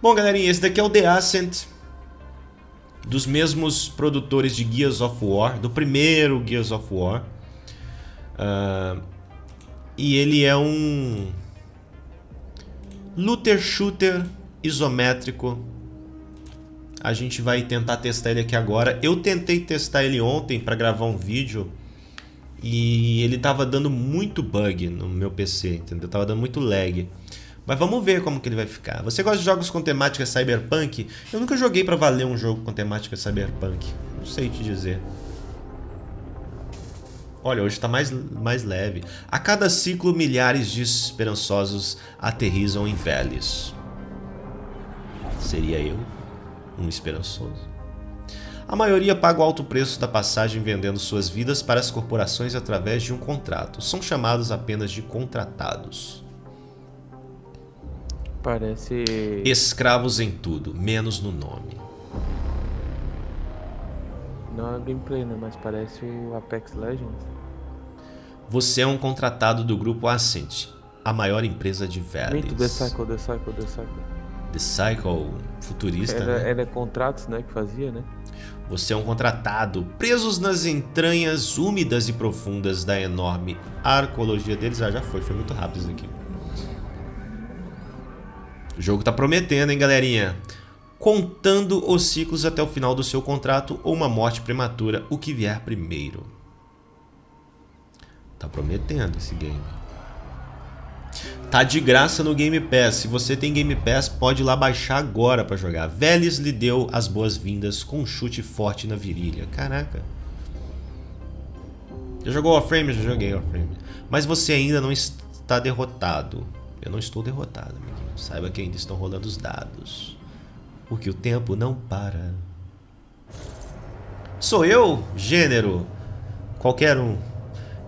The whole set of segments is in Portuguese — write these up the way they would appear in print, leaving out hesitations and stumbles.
Bom, galerinha, esse daqui é o The Ascent, dos mesmos produtores de Gears of War, do primeiro Gears of War. E ele é um looter shooter isométrico. A gente vai tentar testar ele aqui agora. Eu tentei testar ele ontem para gravar um vídeo e ele tava dando muito bug no meu PC, entendeu? Tava dando muito lag. Mas vamos ver como que ele vai ficar. Você gosta de jogos com temática cyberpunk? Eu nunca joguei pra valer um jogo com temática cyberpunk. Não sei te dizer. Olha, hoje tá mais leve. A cada ciclo, milhares de esperançosos aterrizam em vales. Seria eu? Um esperançoso? A maioria paga o alto preço da passagem vendendo suas vidas para as corporações através de um contrato. São chamados apenas de contratados. Parece... escravos em tudo, menos no nome. Não é gameplay, né? Mas parece o Apex Legends. Você é um contratado do grupo Ascent, a maior empresa de velhos. Muito The Cycle, futurista, né? Era contratos, né, que fazia, né? Você é um contratado, presos nas entranhas úmidas e profundas da enorme arqueologia deles. Ah, já foi muito rápido isso aqui. O jogo tá prometendo, hein, galerinha? Contando os ciclos até o final do seu contrato ou uma morte prematura, o que vier primeiro. Tá prometendo esse game. Tá de graça no Game Pass. Se você tem Game Pass, pode ir lá baixar agora pra jogar. Vélez lhe deu as boas-vindas com um chute forte na virilha. Caraca. Já jogou Warframe? Já joguei Warframe. Mas você ainda não está derrotado. Eu não estou derrotado, amiguinho. Saiba que ainda estão rolando os dados, porque o tempo não para. Sou eu? Gênero? Qualquer um.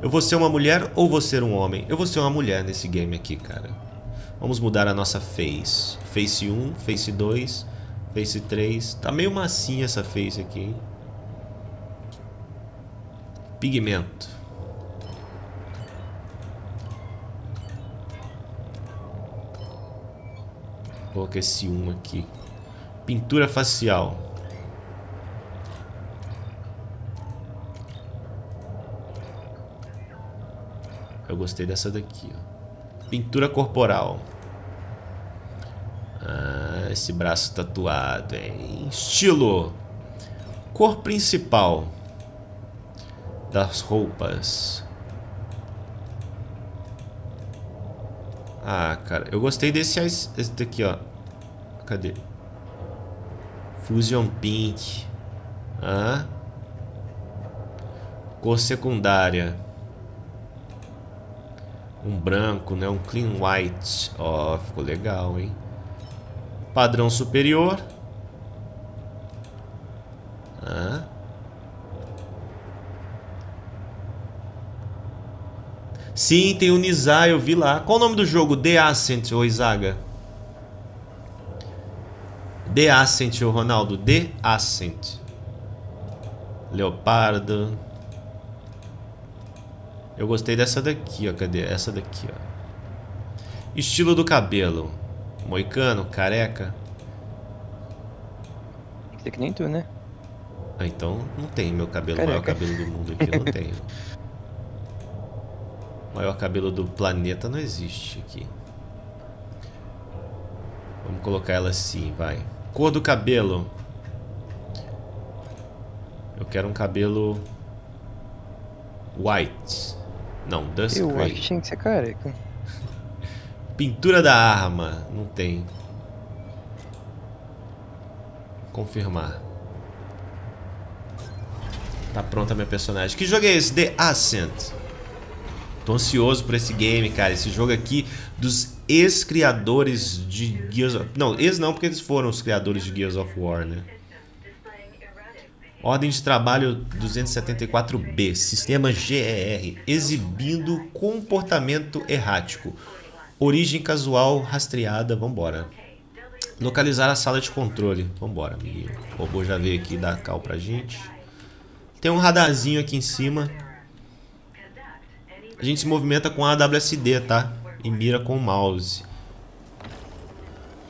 Eu vou ser uma mulher ou vou ser um homem? Eu vou ser uma mulher nesse game aqui, cara. Vamos mudar a nossa face. Face 1, face 2, face 3. Tá meio massinha essa face aqui, hein? Pigmento. Coloca esse 1 aqui. Pintura facial. Eu gostei dessa daqui, ó. Pintura corporal. Ah, esse braço tatuado, hein? Estilo. Cor principal das roupas. Ah, cara, eu gostei desse, esse daqui, ó. Cadê? Fusion Pink. Ah. Cor secundária. Um branco, né? Um clean white. Ó, ficou legal, hein? Padrão superior. Ah. Sim, tem o Nizar, eu vi lá. Qual o nome do jogo? The Ascent, ô Izaga? The Ascent, ô Ronaldo. The Ascent. Leopardo. Eu gostei dessa daqui, ó. Cadê? Essa daqui, ó. Estilo do cabelo. Moicano, careca. Isso aqui nem tu, né? Ah, então não tem meu cabelo. Careca. Maior cabelo do mundo aqui, não tenho. O maior cabelo do planeta não existe aqui. Vamos colocar ela assim, vai. Cor do cabelo. Eu quero um cabelo white. Não, dusk grey. Eu acho que tinha que ser careca. Pintura da arma. Não tem. Confirmar. Tá pronta minha personagem. Que jogo é esse? The Ascent. Tô ansioso por esse game, cara. Esse jogo aqui dos ex-criadores de Gears of... Não, ex não, porque eles foram os criadores de Gears of War, né? Ordem de trabalho 274B, sistema GER, exibindo comportamento errático. Origem casual rastreada, vambora. Localizar a sala de controle, vambora, amiguinho. O robô já veio aqui dar cal pra gente. Tem um radarzinho aqui em cima. A gente se movimenta com a AWSD, tá? E mira com o mouse.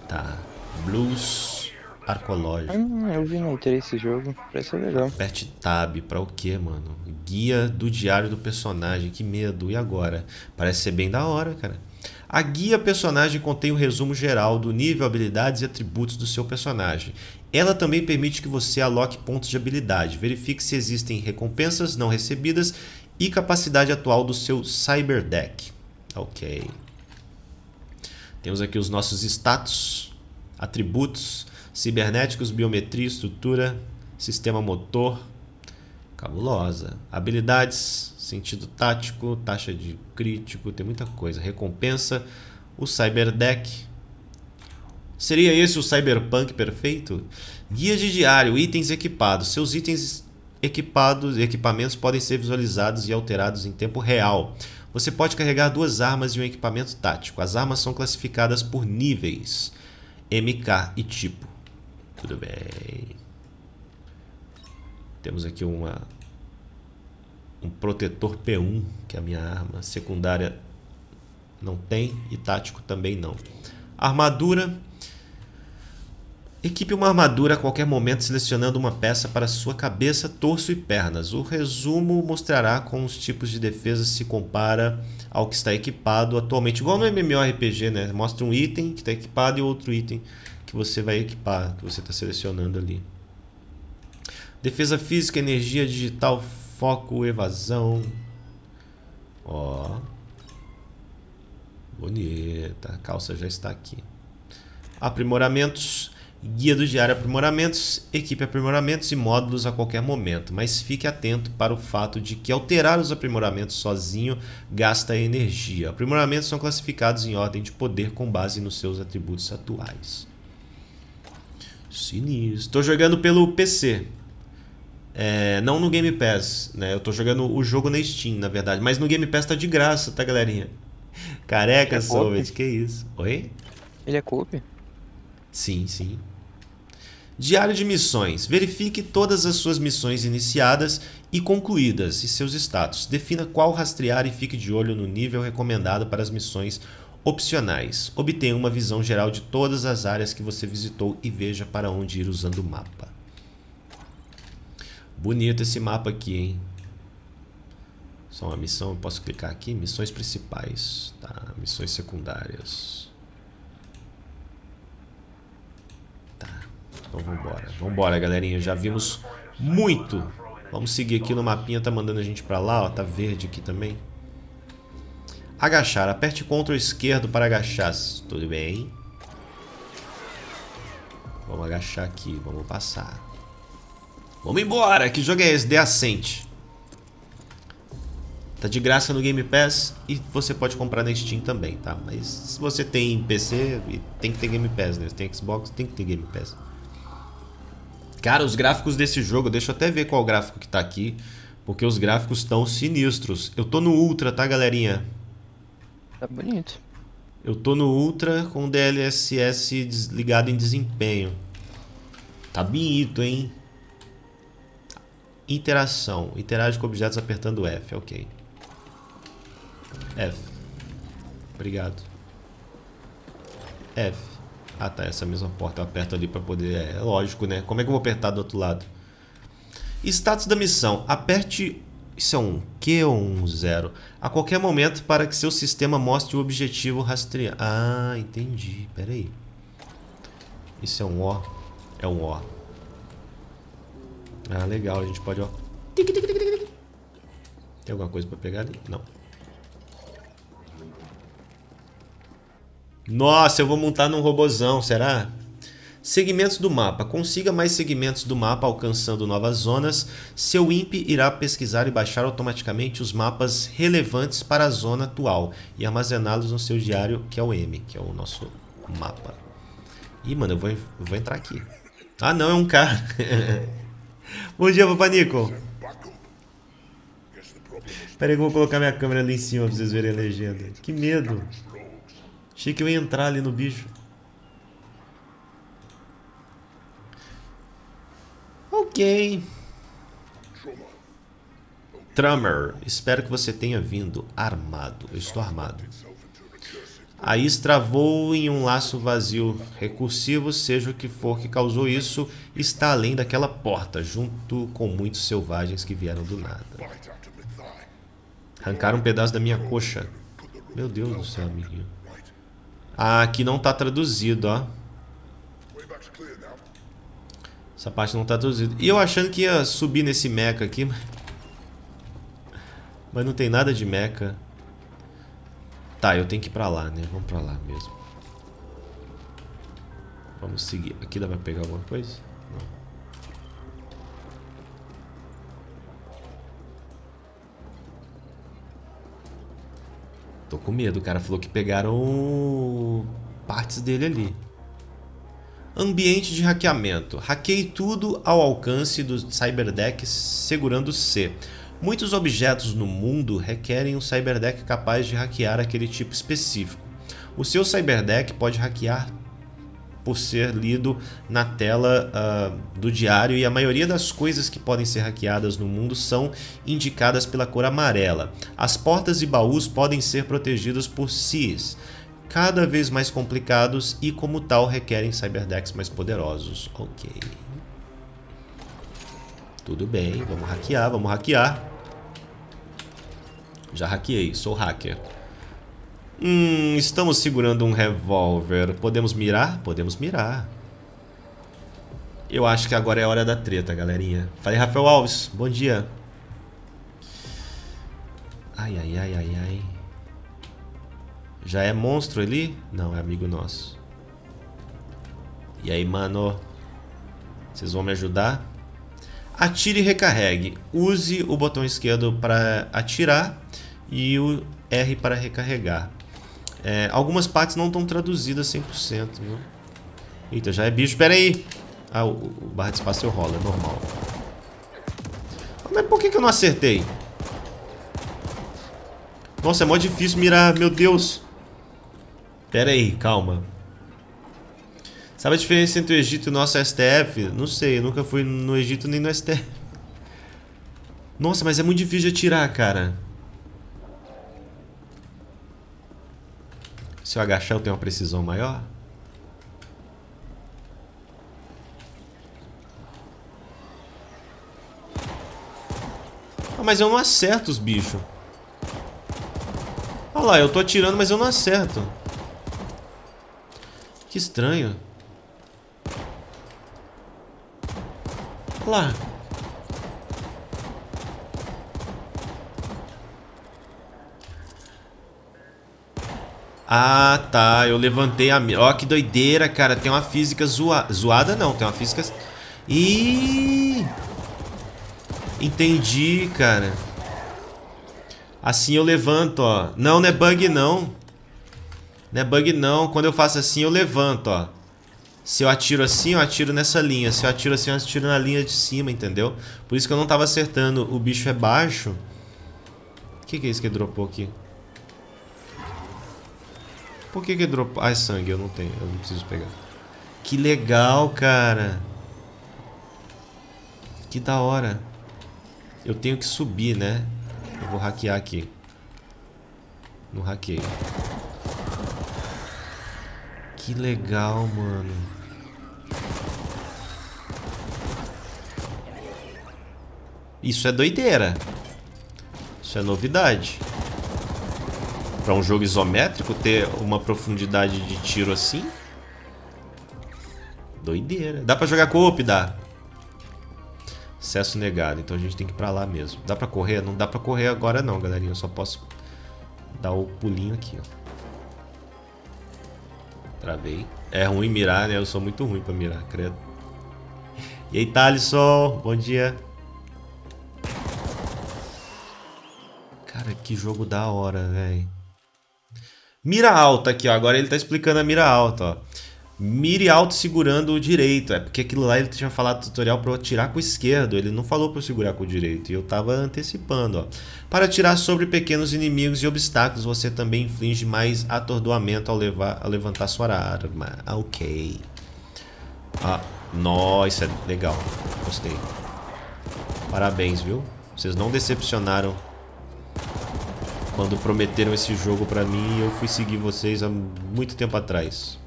Tá. Blues Arcology. Eu vi no Twitter esse jogo, parece legal. Aperte tab, pra o que, mano? Guia do diário do personagem, que medo, e agora? Parece ser bem da hora, cara. A guia personagem contém o resumo geral do nível, habilidades e atributos do seu personagem. Ela também permite que você aloque pontos de habilidade, verifique se existem recompensas não recebidas e capacidade atual do seu Cyberdeck. Ok. Temos aqui os nossos status, atributos, cibernéticos, biometria, estrutura, sistema motor, cabulosa. Habilidades, sentido tático, taxa de crítico, tem muita coisa. Recompensa, o Cyberdeck. Seria esse o Cyberpunk perfeito? Guia de diário, itens equipados. Seus itens equipados e equipamentos podem ser visualizados e alterados em tempo real. Você pode carregar 2 armas e um equipamento tático. As armas são classificadas por níveis, MK e tipo. Tudo bem. Temos aqui um protetor P1, que é a minha arma. Secundária não tem e tático também não. Armadura. Equipe uma armadura a qualquer momento selecionando uma peça para sua cabeça, torso e pernas. O resumo mostrará como os tipos de defesa se compara ao que está equipado atualmente. Igual no MMORPG, né? Mostra um item que está equipado e outro item que você vai equipar, que você está selecionando ali. Defesa física, energia digital, foco, evasão. Ó. Bonita. A calça já está aqui. Aprimoramentos. Guia do diário aprimoramentos, equipe aprimoramentos e módulos a qualquer momento, mas fique atento para o fato de que alterar os aprimoramentos sozinho gasta energia. Aprimoramentos são classificados em ordem de poder com base nos seus atributos atuais. Sinistro. Estou jogando pelo PC, não no Game Pass, né? Eu estou jogando o jogo na Steam, na verdade, mas no Game Pass tá de graça, tá, galerinha? Careca, é Soviet, que isso? Oi? Ele é copy? Sim, sim. Diário de missões. Verifique todas as suas missões iniciadas e concluídas e seus status. Defina qual rastrear e fique de olho no nível recomendado para as missões opcionais. Obtenha uma visão geral de todas as áreas que você visitou e veja para onde ir usando o mapa. Bonito esse mapa aqui, hein? Só uma missão, eu posso clicar aqui. Missões principais, tá? Missões secundárias. Então vambora, vambora, galerinha, já vimos muito. Vamos seguir aqui no mapinha, tá mandando a gente pra lá, ó, tá verde aqui também. Agachar, aperte Ctrl esquerdo para agachar, tudo bem. Vamos agachar aqui, vamos passar. Vamos embora, que jogo é esse? The Ascent. Tá de graça no Game Pass e você pode comprar na Steam também, tá? Mas se você tem PC, tem que ter Game Pass, né? Se tem Xbox, tem que ter Game Pass. Cara, os gráficos desse jogo, deixa eu até ver qual gráfico que tá aqui, porque os gráficos estão sinistros. Eu tô no Ultra, tá, galerinha? Tá bonito. Eu tô no Ultra com DLSS desligado em desempenho. Tá bonito, hein? Interação. Interage com objetos apertando F, ok. F. Obrigado. F. Ah, tá, essa mesma porta eu aperto ali para poder... É lógico, né? Como é que eu vou apertar do outro lado? Status da missão. Aperte... Isso é um Q ou um zero? A qualquer momento para que seu sistema mostre o objetivo rastreado. Ah, entendi. Pera aí. Isso é um O? É um O. Ah, legal. A gente pode, ó... Tem alguma coisa para pegar ali? Não. Nossa, eu vou montar num robozão, será? Segmentos do mapa. Consiga mais segmentos do mapa alcançando novas zonas. Seu imp irá pesquisar e baixar automaticamente os mapas relevantes para a zona atual e armazená-los no seu diário, que é o M, que é o nosso mapa. Ih, mano, eu vou entrar aqui. Ah, não, é um cara. Bom dia, papai Nico. Espera aí que eu vou colocar minha câmera ali em cima pra vocês verem a legenda. Que medo. Achei que eu ia entrar ali no bicho. Ok. Trummer, espero que você tenha vindo armado. Eu estou armado. Aí estravou em um laço vazio recursivo, seja o que for que causou isso, está além daquela porta, junto com muitos selvagens que vieram do nada. Arrancaram um pedaço da minha coxa. Meu Deus do céu, amiguinho. Ah, aqui não tá traduzido, ó. Essa parte não tá traduzida. E eu achando que ia subir nesse mecha aqui, mas não tem nada de mecha. Tá, eu tenho que ir pra lá, né? Vamos pra lá mesmo. Vamos seguir. Aqui dá pra pegar alguma coisa? Não. Tô com medo. O cara falou que pegaram partes dele ali. Ambiente de hackeamento. Hackei tudo ao alcance do Cyberdeck segurando C. Muitos objetos no mundo requerem um cyberdeck capaz de hackear aquele tipo específico. O seu cyberdeck pode hackear por ser lido na tela do diário, e a maioria das coisas que podem ser hackeadas no mundo são indicadas pela cor amarela. As portas e baús podem ser protegidos por CIs, cada vez mais complicados e, como tal, requerem cyberdecks mais poderosos. Ok. Tudo bem, vamos hackear, vamos hackear. Já hackeei, sou hacker. Estamos segurando um revólver. Podemos mirar? Podemos mirar. Eu acho que agora é a hora da treta, galerinha. Falei, Rafael Alves, bom dia. Ai, ai, ai, ai, ai. Já é monstro ali? Não, é amigo nosso. E aí, mano? Vocês vão me ajudar? Atire e recarregue. Use o botão esquerdo para atirar e o R para recarregar. É, algumas partes não estão traduzidas 100%. Né? Eita, já é bicho. Pera aí. Ah, o barra de espaço eu rolo, é normal. Mas por que eu não acertei? Nossa, é mó difícil mirar. Meu Deus. Pera aí, calma. Sabe a diferença entre o Egito e o nosso STF? Não sei, eu nunca fui no Egito nem no STF. Nossa, mas é muito difícil de atirar, cara. Se eu agachar, eu tenho uma precisão maior. Ah, mas eu não acerto os bichos. Olha lá, eu tô atirando, mas eu não acerto. Que estranho. Lá. Ah, tá, eu levantei a... Ó, que doideira, cara. Tem uma física zoada, não. Tem uma física... Ih! Entendi, cara. Assim eu levanto, ó. Não, não é bug, não. Não é bug, não. Quando eu faço assim, eu levanto, ó. Se eu atiro assim, eu atiro nessa linha. Se eu atiro assim, eu atiro na linha de cima, entendeu? Por isso que eu não tava acertando. O bicho é baixo. O que é isso que dropou aqui? Por que dropou? Ah, é sangue, eu não tenho. Eu não preciso pegar. Que legal, cara. Que da hora. Eu tenho que subir, né? Eu vou hackear aqui. Não hackeio. Que legal, mano. Isso é doideira. Isso é novidade. Pra um jogo isométrico ter uma profundidade de tiro assim. Doideira. Dá pra jogar co-op? Dá. Acesso negado. Então a gente tem que ir pra lá mesmo. Dá pra correr? Não dá pra correr agora não, galerinha. Eu só posso dar o pulinho aqui, ó. Travei. É ruim mirar, né? Eu sou muito ruim pra mirar, credo. E aí, Thalisson? Bom dia. Cara, que jogo da hora, velho. Mira alta aqui, ó. Agora ele tá explicando a mira alta, ó. Mire alto segurando o direito. É porque aquilo lá ele tinha falado tutorial pra eu atirar com o esquerdo. Ele não falou pra eu segurar com o direito. E eu tava antecipando, ó. Para atirar sobre pequenos inimigos e obstáculos, você também inflige mais atordoamento ao levantar sua arma. Ok. Ah, nossa, é legal. Gostei. Parabéns, viu? Vocês não decepcionaram. Quando prometeram esse jogo pra mim, eu fui seguir vocês há muito tempo atrás.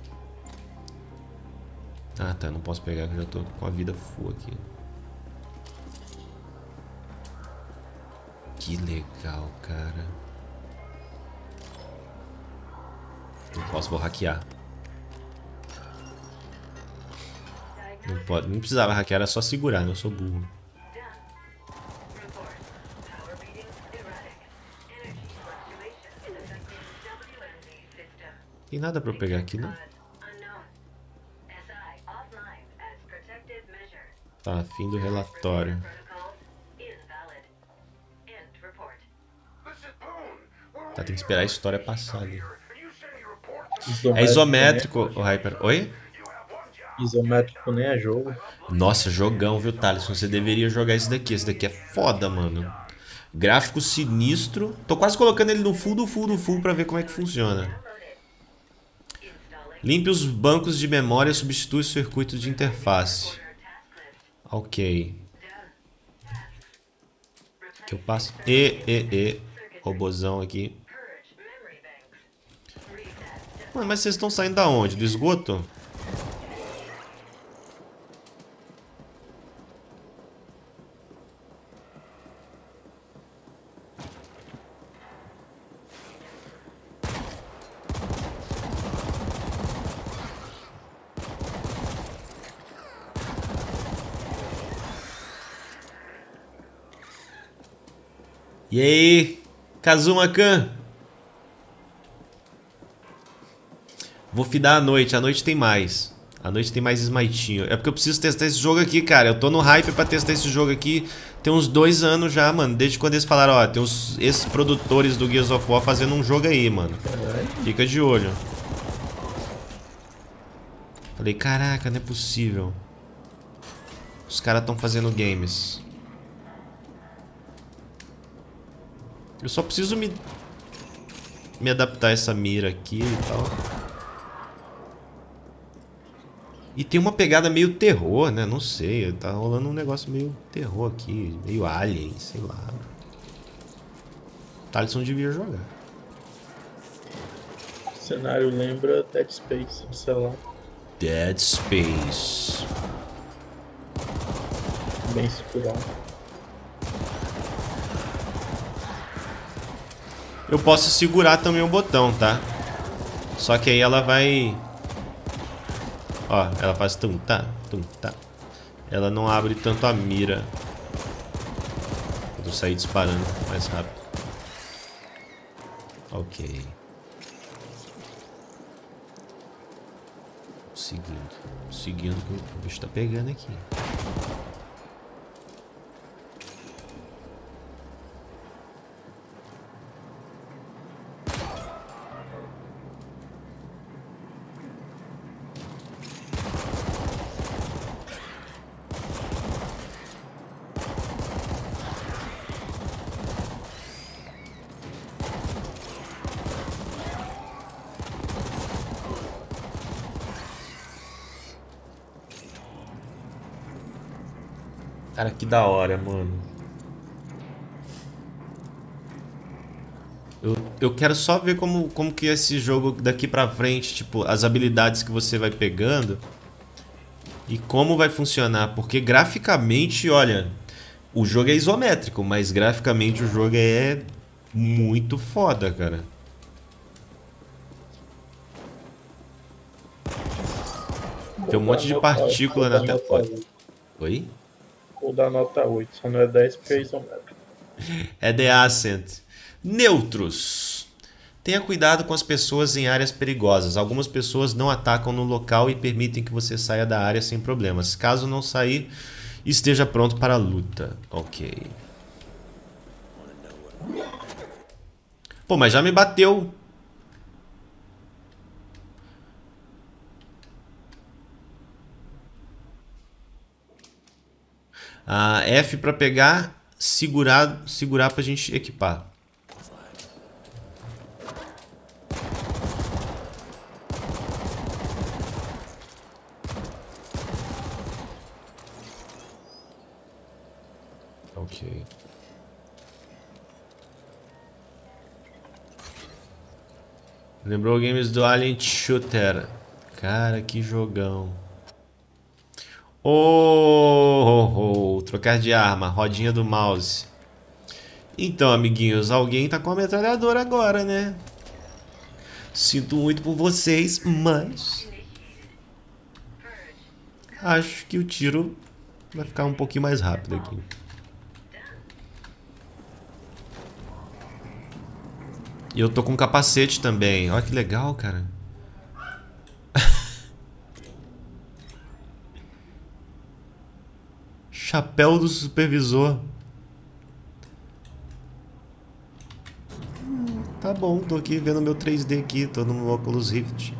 Ah tá, não posso pegar, que eu já tô com a vida full aqui. Que legal, cara. Não posso, vou hackear. Não pode, não precisava hackear, era só segurar, né? Eu sou burro. Tem nada pra eu pegar aqui, não? Tá, fim do relatório. Tá, tem que esperar a história passar ali. É isométrico, o Hyper. Oi? Isométrico nem é jogo. Nossa, jogão, viu, Thaleson? Você deveria jogar esse daqui. Esse daqui é foda, mano. Gráfico sinistro. Tô quase colocando ele no full do full do full pra ver como é que funciona. Limpe os bancos de memória e substitui o circuito de interface. Ok. Que eu passo. Robozão aqui. Mano, mas vocês estão saindo da onde? Do esgoto? E aí, Kazuma-kan? Vou fidar à noite tem mais. À noite tem mais Smitinho. É porque eu preciso testar esse jogo aqui, cara. Eu tô no hype pra testar esse jogo aqui. Tem uns 2 anos já, mano. Desde quando eles falaram, ó, tem uns esses produtores do Gears of War fazendo um jogo aí, mano. Fica de olho. Falei, caraca, não é possível. Os caras tão fazendo games. Eu só preciso me adaptar a essa mira aqui e tal. E tem uma pegada meio terror, né? Não sei, tá rolando um negócio meio terror aqui, meio alien, sei lá. Thaleson devia jogar. O cenário lembra Dead Space, sei lá. Dead Space. Bem escurado. Eu posso segurar também o botão, tá? Só que aí ela vai... Ó, ela faz tum, tá, tum, tá. Ela não abre tanto a mira. Vou sair disparando mais rápido. Ok. Seguindo que o bicho tá pegando aqui. Cara, que da hora, mano. Eu quero só ver como que é esse jogo daqui pra frente, tipo, as habilidades que você vai pegando e como vai funcionar. Porque graficamente, olha, o jogo é isométrico, mas graficamente o jogo é muito foda, cara. Tem um monte de partícula na tela. Oi? Ou da nota 8, só não é 10 porque é isométrico. É The Ascent. Neutros. Tenha cuidado com as pessoas em áreas perigosas. Algumas pessoas não atacam no local e permitem que você saia da área sem problemas. Caso não sair, esteja pronto para a luta. Ok. Pô, mas já me bateu. F pra pegar, segurar pra gente equipar. Ok. Lembrou games do Alien Shooter. Cara, que jogão. Trocar de arma, rodinha do mouse. Então, amiguinhos, alguém tá com a metralhadora agora, né? Sinto muito por vocês, mas acho que o tiro vai ficar um pouquinho mais rápido aqui. E eu tô com um capacete também. Olha que legal, cara. Chapéu do supervisor. Tá bom, tô aqui vendo meu 3D aqui, tô no Oculus Rift.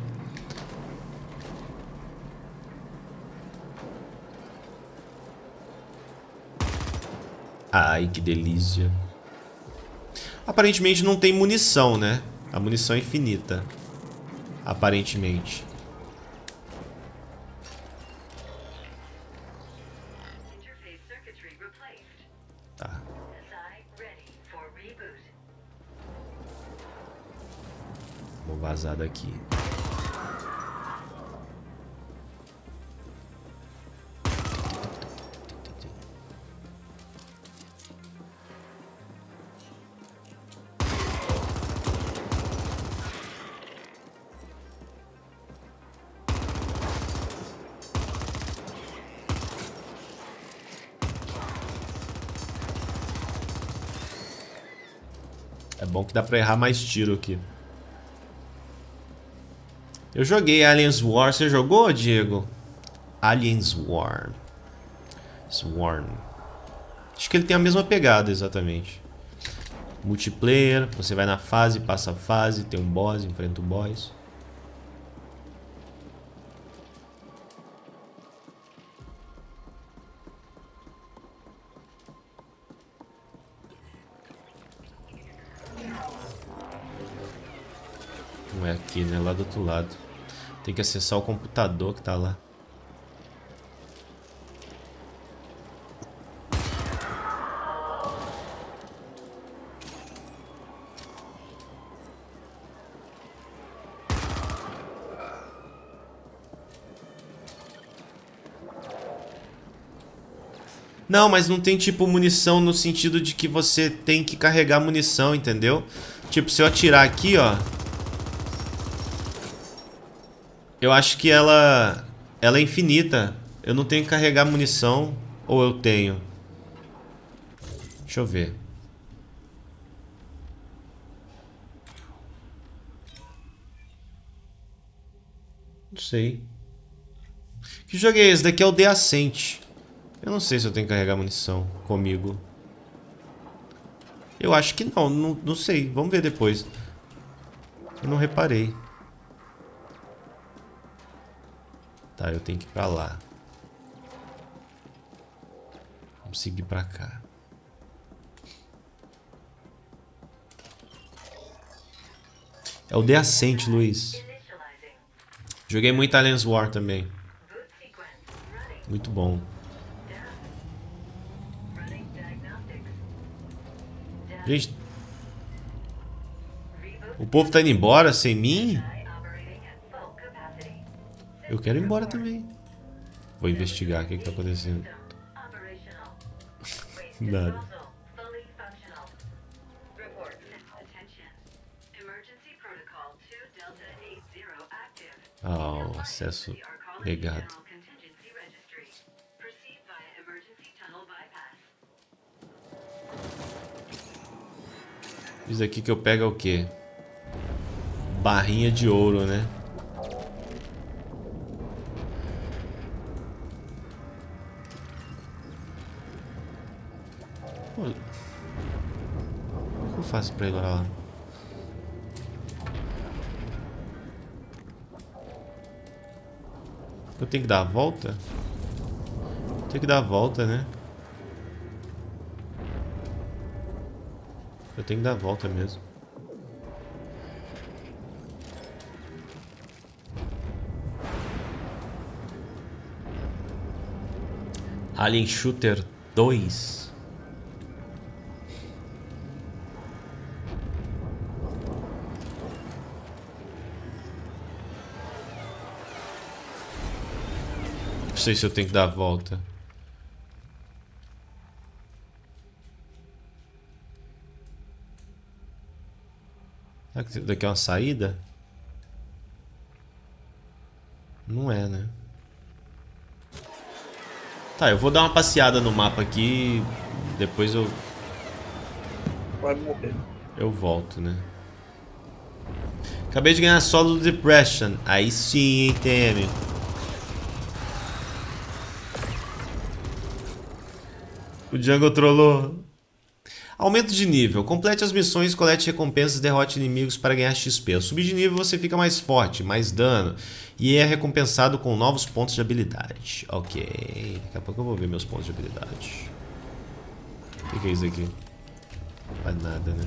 Ai, que delícia. Aparentemente não tem munição, né? A munição é infinita. Aparentemente. Vazado aqui. É bom que dá pra errar mais tiro aqui. Eu joguei Aliens War, você jogou, Diego? Aliens War. Swarm. Acho que ele tem a mesma pegada, exatamente. Multiplayer, você vai na fase, passa a fase, tem um boss, enfrenta o boss. Não é aqui, né? Lá do outro lado. Tem que acessar o computador que tá lá. Não, mas não tem tipo munição no sentido de que você tem que carregar munição, entendeu? Tipo, se eu atirar aqui, ó, eu acho que ela é infinita. Eu não tenho que carregar munição. Ou eu tenho? Deixa eu ver. Não sei. Que jogo é esse? Daqui é o The Ascent. Eu não sei se eu tenho que carregar munição comigo. Eu acho que não. Não sei. Vamos ver depois. Eu não reparei. Tá, eu tenho que ir pra lá. Vamos seguir pra cá. É o The Ascent, Luiz. Joguei muito Aliens War também. Muito bom. Gente, o povo tá indo embora sem mim? Eu quero ir embora também. Vou investigar o que tá acontecendo. Nada. Ah, acesso negado. Isso aqui que eu pego é o quê? Barrinha de ouro, né? O que eu faço pra ir lá? Eu tenho que dar a volta? Tenho que dar a volta, né? Eu tenho que dar a volta mesmo. Alien Shooter 2. Não sei se eu tenho que dar a volta. Será que daqui é uma saída? Não é, né? Tá, eu vou dar uma passeada no mapa aqui. Depois eu... Vai morrer. Eu volto, né? Acabei de ganhar solo do Depression. Aí sim, hein, TM. O Jungle trollou. Aumento de nível. Complete as missões, colete recompensas, derrote inimigos para ganhar XP. Ao subir de nível você fica mais forte, mais dano. E é recompensado com novos pontos de habilidade. Ok. Daqui a pouco eu vou ver meus pontos de habilidade. O que é isso aqui? Não faz nada, né?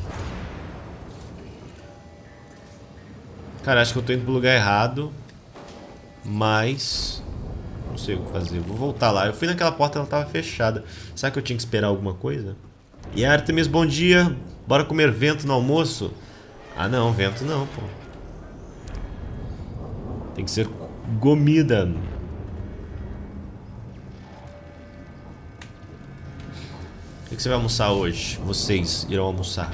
Cara, acho que eu tô indo pro lugar errado. Mas... não sei o que fazer. Vou voltar lá. Eu fui naquela porta e ela tava fechada. Será que eu tinha que esperar alguma coisa? E Artemis, bom dia. Bora comer vento no almoço? Ah não, vento não, pô. Tem que ser comida. O que você vai almoçar hoje? Vocês irão almoçar.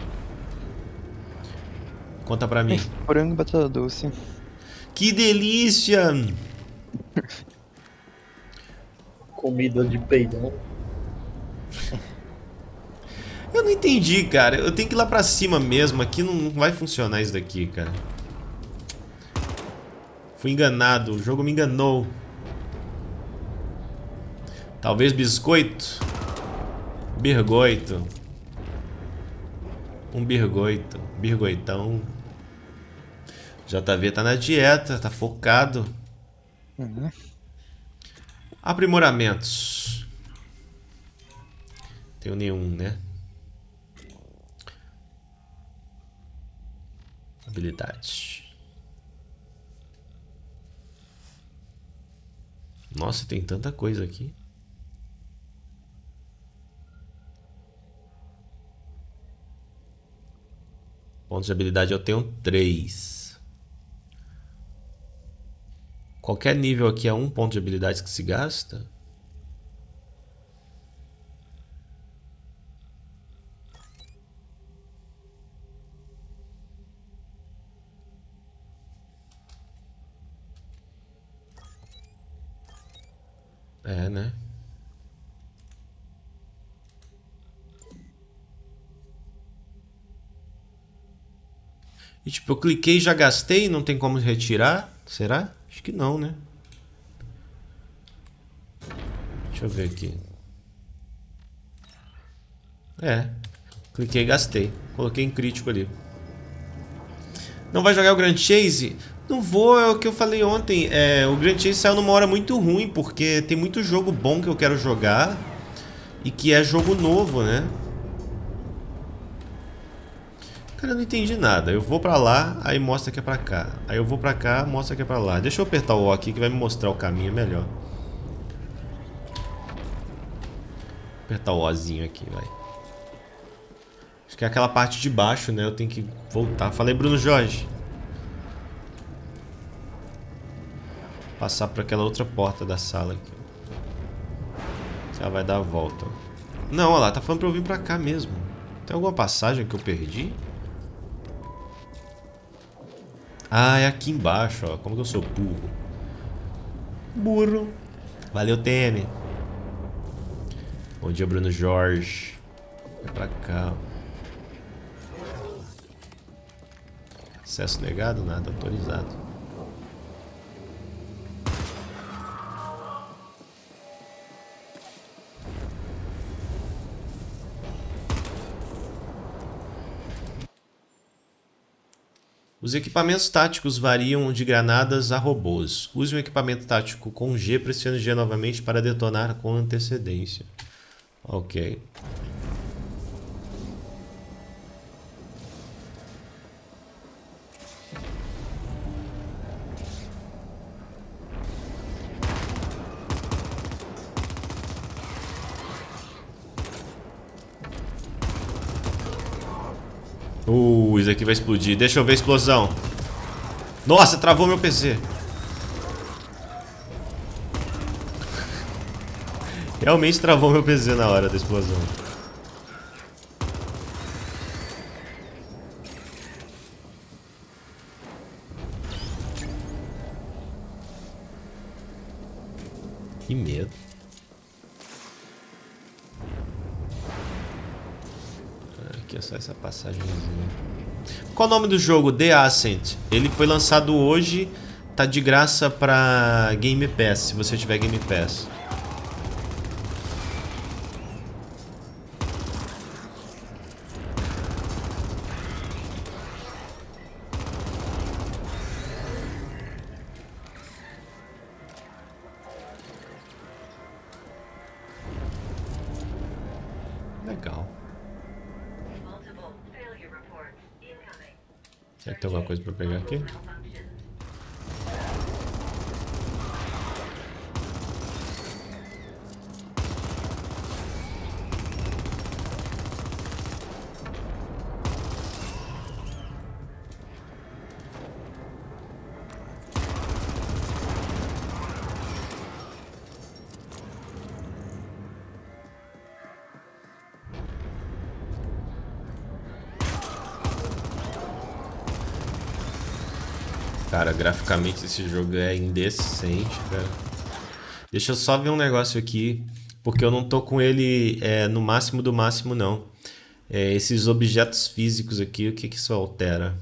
Conta pra mim. Frango e batata doce. Que delícia! Comida de peidão. Eu não entendi, cara. Eu tenho que ir lá pra cima mesmo. Aqui não vai funcionar isso daqui, cara. Fui enganado. O jogo me enganou. Talvez biscoito? Birgoito. Um birgoito. Birgoitão. JV tá na dieta. Tá focado. Uhum. Aprimoramentos. Não tenho nenhum, né? Habilidades. Nossa, tem tanta coisa aqui. Pontos de habilidade eu tenho 3. Qualquer nível aqui é um ponto de habilidade que se gasta. É, né? E tipo, eu cliquei e já gastei, não tem como retirar? Será? Acho que não, né? Deixa eu ver aqui. É, cliquei e gastei. Coloquei em crítico ali. Não vai jogar o Grand Chase? Não vou, é o que eu falei ontem. É, o Grand Chase saiu numa hora muito ruim, porque tem muito jogo bom que eu quero jogar e que é jogo novo, né? Cara, eu não entendi nada. Eu vou pra lá, aí mostra que é pra cá. Aí eu vou pra cá, mostra que é pra lá. Deixa eu apertar o O aqui que vai me mostrar o caminho melhor. Vou apertar o Ozinho aqui, vai. Acho que é aquela parte de baixo, né? Eu tenho que voltar. Falei, Bruno Jorge. Passar por aquela outra porta da sala aqui. Ela vai dar a volta. Não, olha lá, tá falando pra eu vir pra cá mesmo. Tem alguma passagem que eu perdi? Ah, é aqui embaixo, ó. Como que eu sou burro? Burro. Valeu, TM. Bom dia, Bruno Jorge. Vai pra cá. Acesso negado? Nada, autorizado. Os equipamentos táticos variam de granadas a robôs. Use um equipamento tático com G, pressione G novamente para detonar com antecedência. Ok. Isso aqui vai explodir. Deixa eu ver a explosão. Nossa, travou meu PC. Realmente travou meu PC na hora da explosão. Que medo. Aqui é só essa passagemzinha. Qual o nome do jogo? The Ascent. Ele foi lançado hoje. Tá de graça pra Game Pass, se você tiver Game Pass. Legal. Será que tem alguma coisa pra pegar aqui? Cara, graficamente esse jogo é indecente, cara. Deixa eu só ver um negócio aqui, porque eu não tô com ele no máximo do máximo, não. Esses objetos físicos aqui, o que que isso altera?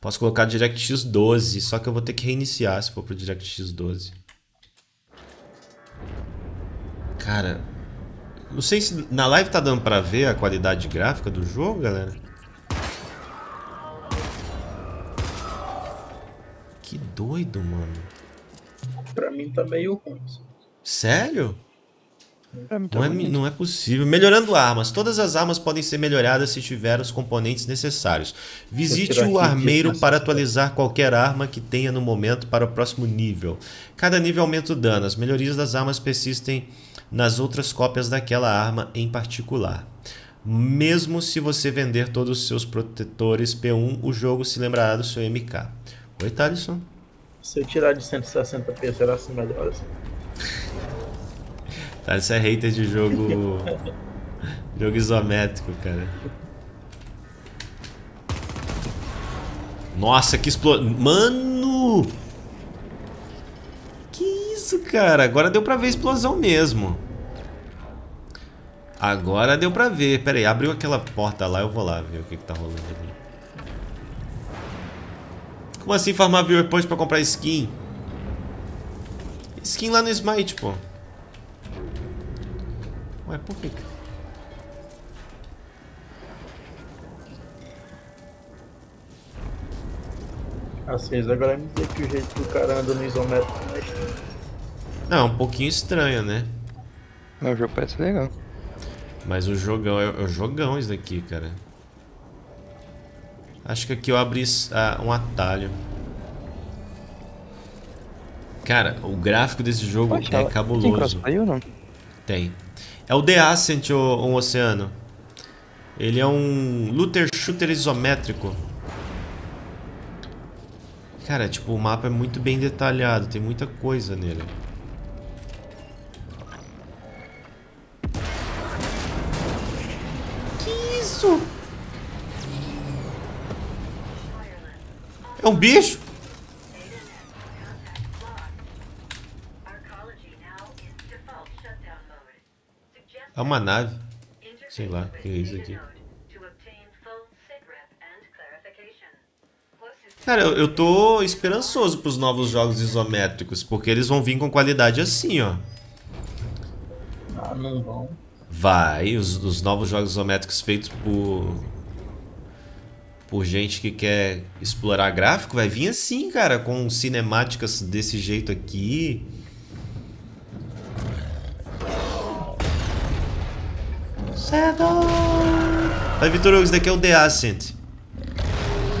Posso colocar DirectX 12, só que eu vou ter que reiniciar se for pro DirectX 12. Cara, não sei se na live tá dando pra ver a qualidade gráfica do jogo, galera. Que doido, mano. Pra mim tá meio ruim. Sério? Não é possível. Melhorando armas. Todas as armas podem ser melhoradas se tiver os componentes necessários. Visite o armeiro para atualizar qualquer arma que tenha no momento para o próximo nível. Cada nível aumenta o dano. As melhorias das armas persistem nas outras cópias daquela arma em particular. Mesmo se você vender todos os seus protetores P1, o jogo se lembrará do seu MK. Oi, Thaleson. Se eu tirar de 160p, será assim melhor? Assim? Thaleson é hater de jogo. Jogo isométrico, cara. Nossa, que explosão. Mano! Que isso, cara? Agora deu pra ver a explosão mesmo. Agora deu pra ver. Pera aí, abriu aquela porta lá, eu vou lá ver o que que tá rolando ali. Como assim farmar viewer point pra comprar skin? Skin lá no Smite, pô. Ué, por que? Assim, agora me diz que o jeito que o cara anda no isométrico é estranho. Não, é um pouquinho estranho, né? Não, o jogo parece legal. Mas o jogão, é o jogão isso daqui, cara. Acho que aqui eu abri um atalho. Cara, o gráfico desse jogo é cabuloso. Tem ou não? Tem. É o The Ascent, um oceano. Ele é um looter shooter isométrico. Cara, tipo, o mapa é muito bem detalhado. Tem muita coisa nele. Que isso? É um bicho? É uma nave. Sei lá, o que é isso aqui? Cara, eu tô esperançoso pros novos jogos isométricos, porque eles vão vir com qualidade assim, ó. Ah, não vão. Vai, os novos jogos isométricos feitos por gente que quer explorar gráfico, vai vir assim, cara, com cinemáticas desse jeito aqui. Vai, Vitor Hugo, isso daqui é o The Ascent.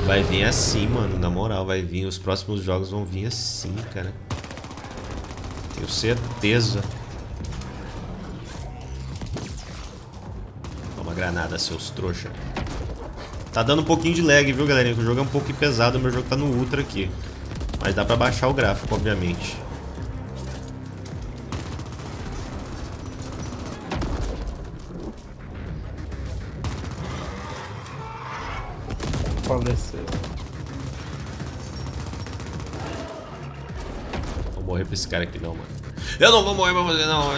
Vai vir assim, mano, na moral, vai vir. Os próximos jogos vão vir assim, cara. Tenho certeza. Toma granada, seus trouxa. Tá dando um pouquinho de lag, viu, galerinha? O jogo é um pouco pesado, meu jogo tá no ultra aqui. Mas dá pra baixar o gráfico, obviamente. faleceu. Vou morrer pra esse cara aqui não, mano. Eu não vou morrer pra você não.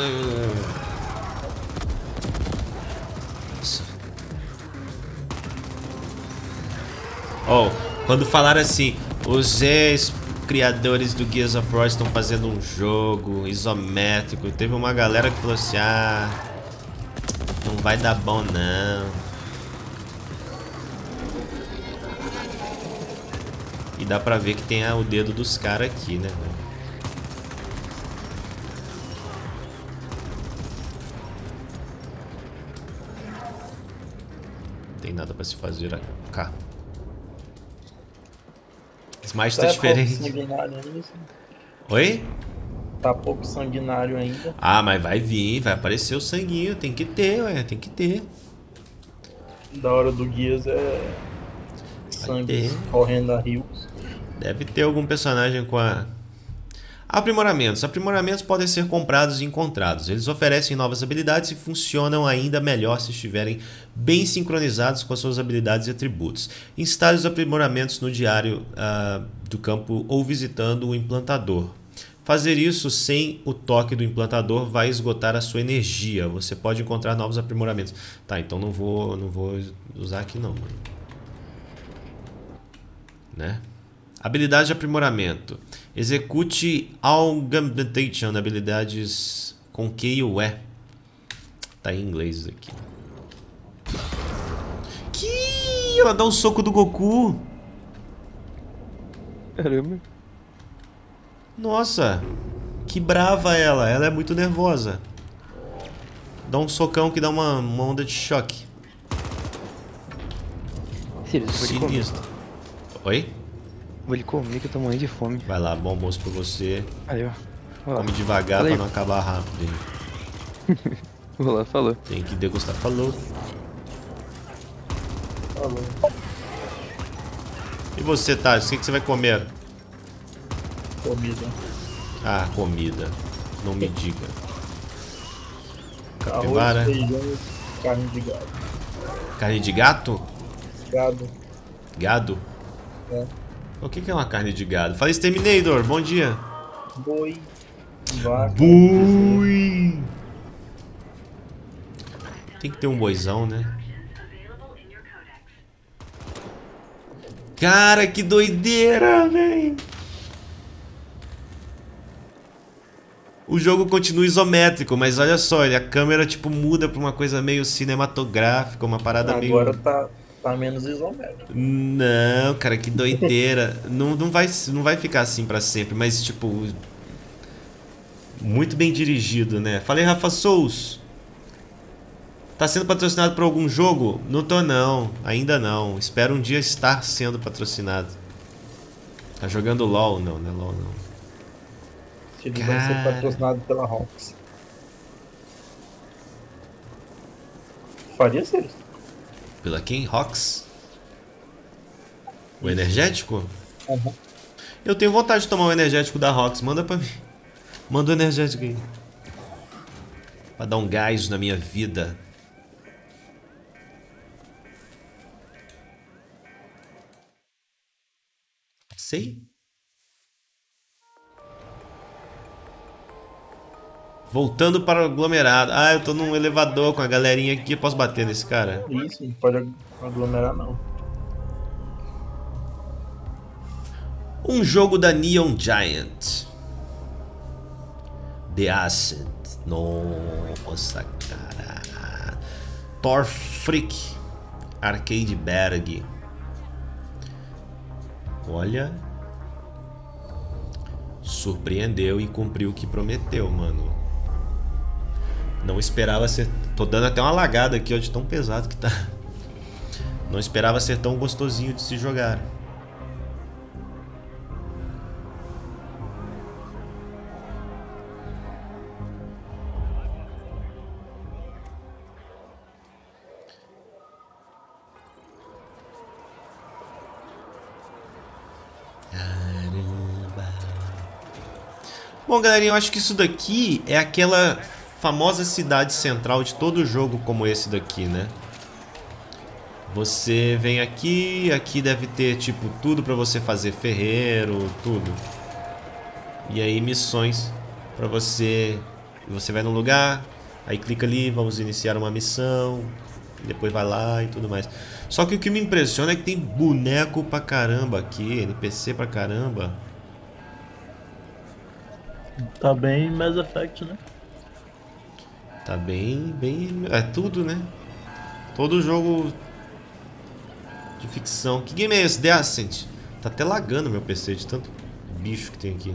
Nossa. Oh, quando falaram assim, os criadores do Gears of War estão fazendo um jogo isométrico. Teve uma galera que falou assim, ah, não vai dar bom não. E dá pra ver que tem o dedo dos caras aqui, né? Não tem nada pra se fazer cá. Smite tá diferente. Oi? Tá pouco sanguinário ainda. Ah, mas vai vir, vai aparecer o sanguinho. Tem que ter, ué, tem que ter. Da hora do Gears é sangue correndo a rios. Deve ter algum personagem com a... Aprimoramentos. Aprimoramentos podem ser comprados e encontrados. Eles oferecem novas habilidades e funcionam ainda melhor se estiverem bem sincronizados com as suas habilidades e atributos. Instale os aprimoramentos no diário do campo ou visitando o implantador. Fazer isso sem o toque do implantador vai esgotar a sua energia. Você pode encontrar novos aprimoramentos. Tá, então não vou usar aqui não, mano. Né? Habilidade de aprimoramento. Execute augmentation, habilidades com Q e o E. Tá em inglês isso aqui. Que ela dá um soco do Goku. Caramba. Nossa, que brava ela. Ela é muito nervosa. Dá um socão que dá uma onda de choque. Sinistro. Oi? Vou lhe comer que eu tô morrendo de fome. Vai lá, bom almoço pra você. Aí, ó. Come devagar pra não acabar rápido. Vou lá, falou. Tem que degustar. Falou. Falou. E você, Tati, o que você vai comer? Comida. Ah, comida. Não me diga. Capivara. Arroz, feijão, carne de gato. Carne de gato? Gado. Gado? É. O que é uma carne de gado? Fala, Exterminator, bom dia. Boi. Vaca. Boi. Tem que ter um boizão, né? Cara, que doideira, velho. O jogo continua isométrico, mas olha só, a câmera tipo muda pra uma coisa meio cinematográfica, uma parada agora meio... Agora tá... Tá menos isométrico. Não, cara, que doideira. não vai ficar assim pra sempre, mas tipo... Muito bem dirigido, né? Falei, Rafa Souls. Tá sendo patrocinado por algum jogo? Não tô não, ainda não. Espero um dia estar sendo patrocinado. Tá jogando LOL? Não, não é LOL não. Se ele vai ser patrocinado pela Rox. Faria ser. Pela quem? Rox? O energético? Uhum. Eu tenho vontade de tomar o energético da Rox. Manda pra mim. Manda o energético aí. Pra dar um gás na minha vida. Sei. Voltando para o aglomerado. Ah, eu tô num elevador com a galerinha aqui. Eu posso bater nesse cara? Isso, não pode aglomerar não. Um jogo da Neon Giant. The Ascent. Nossa, cara. Thor Freak. Arcade Berg. Olha. Surpreendeu e cumpriu o que prometeu, mano. Não esperava ser... Tô dando até uma lagada aqui, ó, de tão pesado que tá. Não esperava ser tão gostosinho de se jogar. Caramba. Bom, galerinha, eu acho que isso daqui é aquela... famosa cidade central de todo jogo como esse daqui, né? Você vem aqui, aqui deve ter tipo tudo pra você fazer, ferreiro, tudo. E aí missões pra você. Você vai num lugar, aí clica ali, vamos iniciar uma missão. Depois vai lá e tudo mais. Só que o que me impressiona é que tem boneco pra caramba aqui, NPC pra caramba. Tá bem Mass Effect, né? Tá bem... é tudo, né? Todo jogo de ficção. Que game é esse? The Ascent? Tá até lagando meu PC de tanto bicho que tem aqui.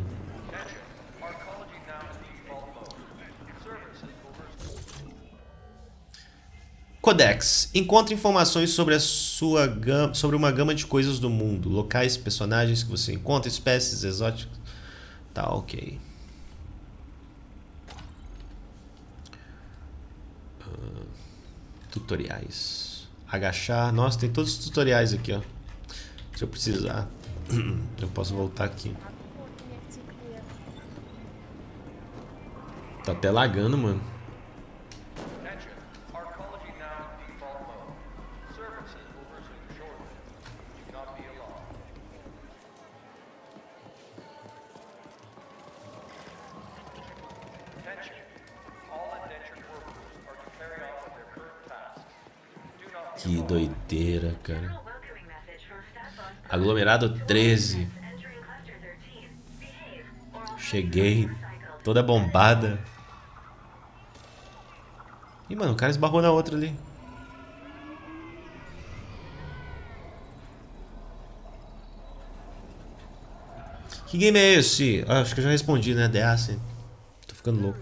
Codex. Encontre informações sobre a sua gama, sobre uma gama de coisas do mundo. Locais, personagens que você encontra, espécies exóticas. Tá, ok. Tutoriais. Agachar. Nossa, tem todos os tutoriais aqui, ó. Se eu precisar, eu posso voltar aqui. Tá até lagando, mano. Que doideira, cara. Aglomerado 13. Cheguei toda bombada. Ih, mano, o cara esbarrou na outra ali. Que game é esse? Ah, acho que eu já respondi, né? The Ascent. Tô ficando louco.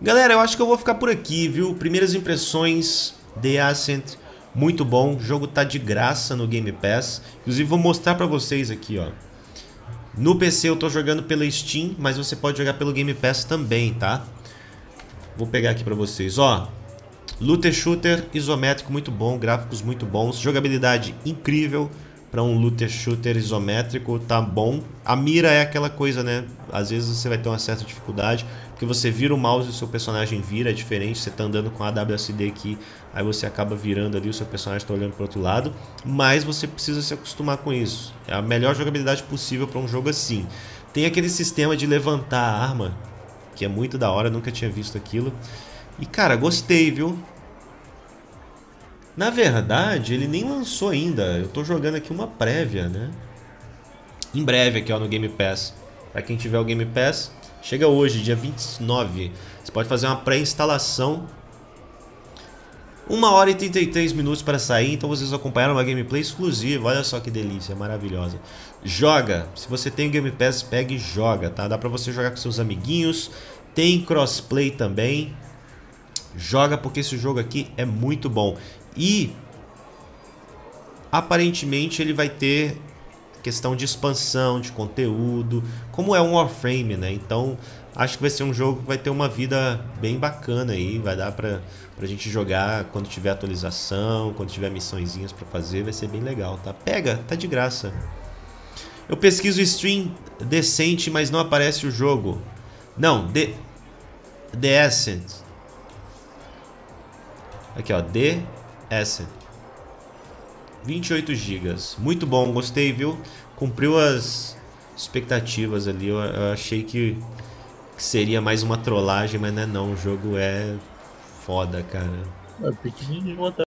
Galera, eu acho que eu vou ficar por aqui, viu? Primeiras impressões... The Ascent, muito bom, o jogo tá de graça no Game Pass. Inclusive vou mostrar pra vocês aqui, ó. No PC eu tô jogando pela Steam, mas você pode jogar pelo Game Pass também, tá? Vou pegar aqui pra vocês, ó. Looter Shooter, isométrico muito bom, gráficos muito bons, jogabilidade incrível pra um Looter Shooter isométrico, tá bom. A mira é aquela coisa, né? Às vezes você vai ter uma certa dificuldade, porque você vira o mouse e o seu personagem vira, é diferente, você tá andando com a WSD aqui, aí você acaba virando ali, o seu personagem tá olhando pro outro lado, mas você precisa se acostumar com isso. É a melhor jogabilidade possível pra um jogo assim. Tem aquele sistema de levantar a arma, que é muito da hora, nunca tinha visto aquilo. E cara, gostei, viu? Na verdade, ele nem lançou ainda. Eu tô jogando aqui uma prévia, né? Em breve aqui, ó, no Game Pass. Pra quem tiver o Game Pass, chega hoje, dia 29. Você pode fazer uma pré-instalação. 1h e 33 minutos para sair, então vocês acompanharam uma gameplay exclusiva. Olha só que delícia, maravilhosa. Joga! Se você tem o Game Pass, pega e joga, tá? Dá pra você jogar com seus amiguinhos. Tem crossplay também. Joga porque esse jogo aqui é muito bom. E aparentemente ele vai ter questão de expansão, de conteúdo, como é um Warframe, né? Então acho que vai ser um jogo que vai ter uma vida bem bacana aí, vai dar pra gente jogar quando tiver atualização, quando tiver missõezinhas pra fazer, vai ser bem legal, tá? Pega, tá de graça. Eu pesquiso stream decente, mas não aparece o jogo. Não, The Ascent. Aqui ó, The Ascent. 28 GB, muito bom, gostei, viu? Cumpriu as expectativas ali, eu achei que seria mais uma trollagem, mas não é não, o jogo é foda, cara. É pequenininho até.